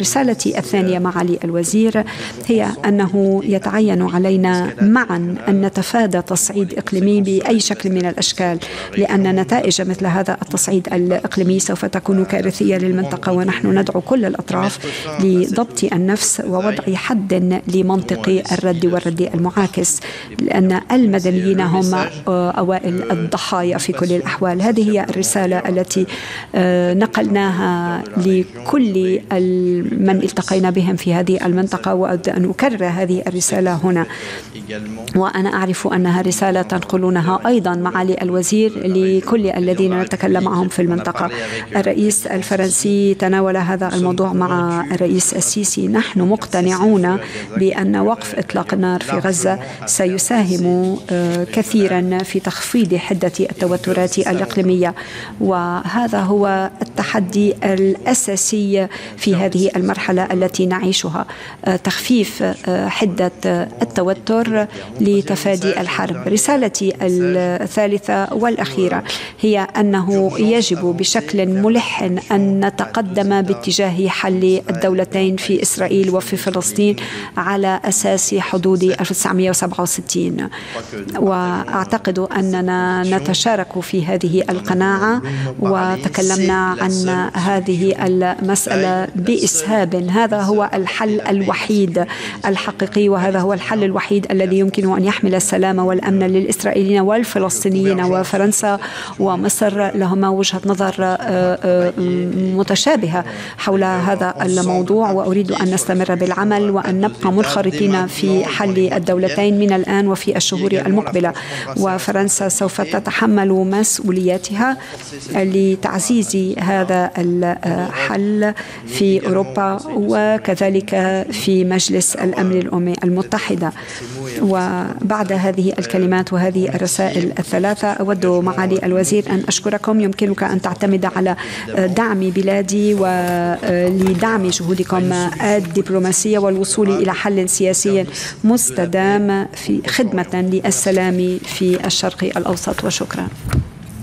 رسالتي الثانية معالي الوزير هي أنه يتعين علينا معا أن نتفادى تصعيد إقليمي بأي شكل من الأشكال، لأن نتائج مثل هذا التصعيد الإقليمي سوف تكون كارثية للمنطقة، ونحن ندعو كل الأطراف لضبط النفس ووضع حد لمنطق الرد والرد المعاكس، لأن المدنيين هم أوائل الضحايا في كل الأحوال. هذه هي الرسالة التي نقلناها لكل من التقينا بهم في هذه المنطقة، وأود أن أكرر هذه الرسالة هنا، وأنا أعرف أنها رسالة تنقلونها أيضا معالي الوزير لكل الذين نتكلم معهم في المنطقة. الرئيس الفرنسي تناول هذا الموضوع مع الرئيس السيسي. نحن مقتنعون بأن وقف إطلاق النار في غزة سيساهم كثيرا في تخفيض حدة التوترات الإقليمية، وهذا هو التحدي الأساسي في هذه المرحلة التي نعيشها، تخفيف حدة التوتر لتفادي الحرب. رسالتي الثالثة والأخيرة هي أنه يجب بشكل ملح أن نتقدم باتجاه حل الدولتين في إسرائيل وفي فلسطين على أساس حدود 1967، وأعتقد أننا نتشارك في هذه القناعة، وتكلمنا عن هذه المسألة بإسهاب. هذا هو الحل الوحيد الحقيقي، وهذا هو الحل الوحيد الذي يمكن أن يحمل السلام والأمن للإسرائيليين والفلسطينيين، وفرنسا ومصر لهما وجهة نظر متشابهة حول هذا الموضوع، وأريد أن نستمر بالعمل وأن نبقى منخرطين في حل الدولتين من الآن وفي الشهور المقبلة. وفرنسا سوف تتحمل مسؤولياتها لتعزيز هذا الحل في أوروبا وكذلك في مجلس الأمن الأمم المتحدة. وبعد هذه الكلمات وهذه الرسائل الثلاثة، أود معالي الوزير أن أشكركم. يمكنك أن تعتمد على دعم بلادي ولدعم جهودكم الدبلوماسية والوصول إلى حل سياسي مستدام في خدمة للسلام في الشرق الأوسط، وشكرا.